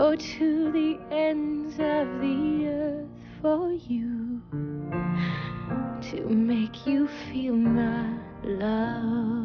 Go to the ends of the earth for you, to make you feel my love.